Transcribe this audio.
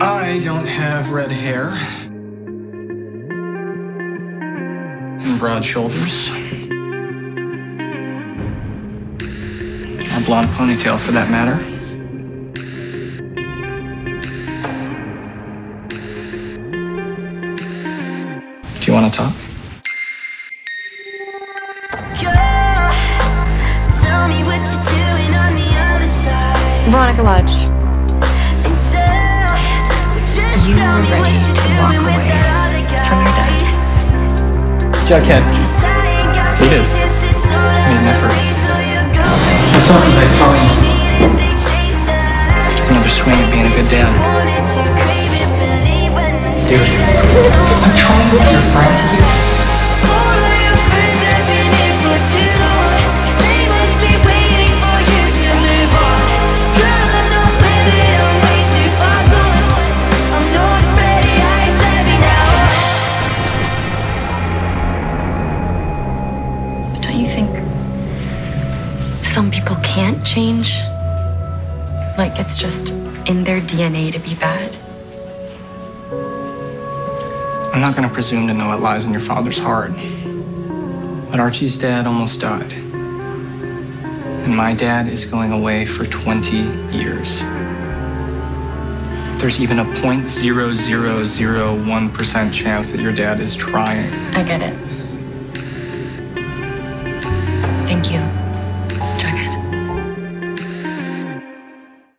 I don't have red hair. And broad shoulders. Or blonde ponytail, for that matter. Do you want to talk? Veronica Lodge. You were ready to walk away from your dad. Jughead. He is. I mean, never. As often as I saw you, took another swing at being a good dad. Dude, I'm trying to be your friend to you. Some people can't change. Like, it's just in their DNA to be bad. I'm not gonna presume to know what lies in your father's heart. But Archie's dad almost died. And my dad is going away for 20 years. There's even a 0.0001% chance that your dad is trying. I get it.